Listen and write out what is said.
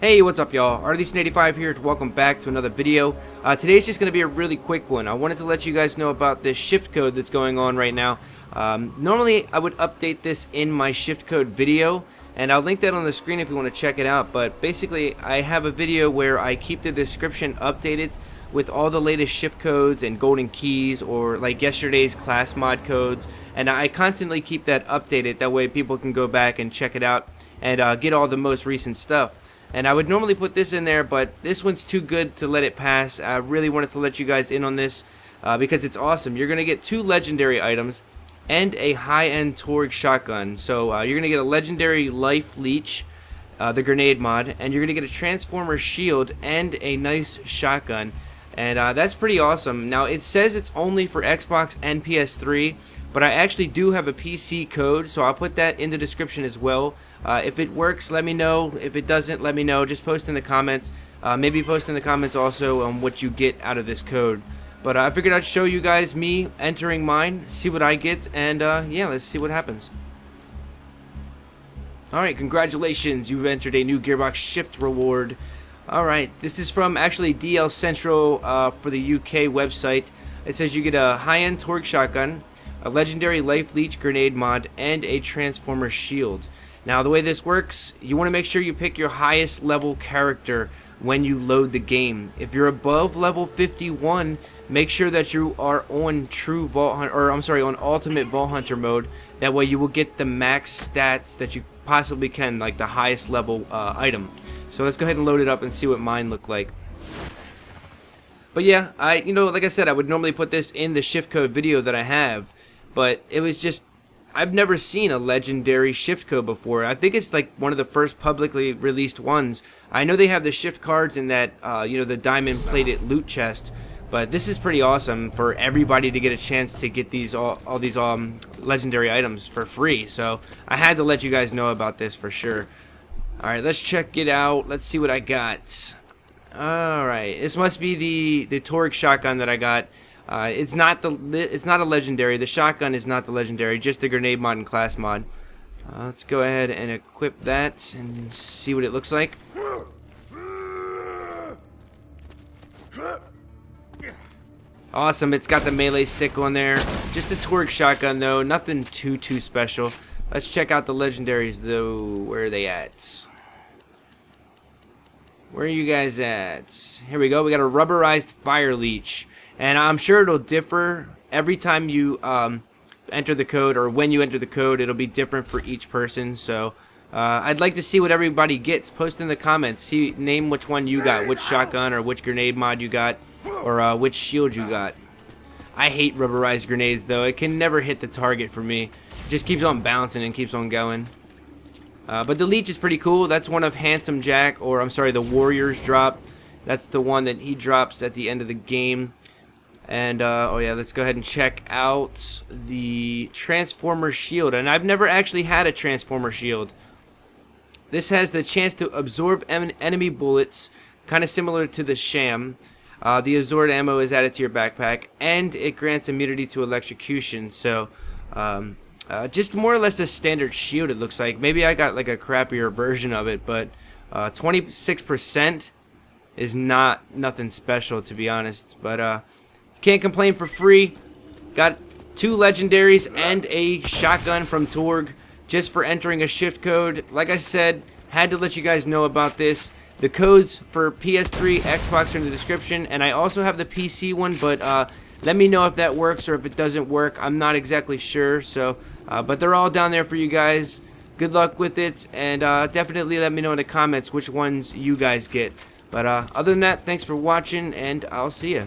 Hey, what's up y'all? Rleeson85 here to welcome back to another video. Today's just going to be a really quick one. I wanted to let you guys know about this shift code that's going on right now. Normally I would update this in my shift code video, and I'll link that on the screen if you want to check it out. But basically I have a video where I keep the description updated with all the latest shift codes and golden keys, or like yesterday's class mod codes, and I constantly keep that updated. That way people can go back and check it out and get all the most recent stuff. And I would normally put this in there, but this one's too good to let it pass. I really wanted to let you guys in on this because it's awesome. You're going to get 2 legendary items and a high-end Torgue shotgun. So you're going to get a legendary life leech, the grenade mod, and you're going to get a Transformer Shield and a nice shotgun. And that's pretty awesome. Now, it says it's only for Xbox and PS3, but I actually do have a PC code, so I'll put that in the description as well. If it works, let me know. If it doesn't, let me know. Just post in the comments. Maybe post in the comments also on what you get out of this code. But I figured I'd show you guys me entering mine, see what I get, and yeah, let's see what happens. Alright, congratulations. You've entered a new Gearbox SHiFT reward. Alright, this is from actually DL Central for the UK website. It says you get a high-end Torgue shotgun, a legendary life leech grenade mod, and a Transformer Shield. Now, the way this works, you want to make sure you pick your highest level character when you load the game. If you're above level 51, make sure that you are on true Vault Hunter, or I'm sorry, on Ultimate Vault Hunter mode. That way, you will get the max stats that you possibly can, like the highest level item. So let's go ahead and load it up and see what mine looked like. But yeah, like I said, I would normally put this in the shift code video that I have, but it was just, I've never seen a legendary shift code before. I think it's like one of the first publicly released ones. I know they have the shift cards in that, the diamond plated loot chest, but this is pretty awesome for everybody to get a chance to get these all these legendary items for free. So I had to let you guys know about this for sure. Alright, let's check it out. Let's see what I got. Alright, this must be the Torgue shotgun that I got. It's not a legendary. The shotgun is not the legendary, just the grenade mod and class mod. Let's go ahead and equip that and see what it looks like. Awesome, it's got the melee stick on there. Just the Torgue shotgun though, nothing too special. Let's check out the legendaries though. Where are they at? Where are you guys at? Here we go. We got a rubberized fire leech, and I'm sure it'll differ every time you enter the code, or when you enter the code, it'll be different for each person. So I'd like to see what everybody gets. Post in the comments. See, name which one you got, which shotgun or which grenade mod you got, or which shield you got. I hate rubberized grenades though. It can never hit the target for me. It just keeps on bouncing and keeps on going. But the leech is pretty cool. That's one of Handsome Jack, or I'm sorry, the Warriors drop. That's the one that he drops at the end of the game. And oh yeah, let's go ahead and check out the Transformer Shield. And I've never actually had a Transformer Shield. This has the chance to absorb enemy bullets, kind of similar to the Sham. The absorbed ammo is added to your backpack, and it grants immunity to electrocution. So just more or less a standard shield, it looks like. Maybe I got like a crappier version of it, but 26% is nothing special, to be honest. But can't complain for free. Got 2 legendaries and a shotgun from Torgue just for entering a shift code. Like I said, had to let you guys know about this. The codes for PS3, Xbox are in the description, and I also have the PC one, but let me know if that works or if it doesn't work. I'm not exactly sure, so but they're all down there for you guys. Good luck with it, and definitely let me know in the comments which ones you guys get. But other than that, thanks for watching, and I'll see ya.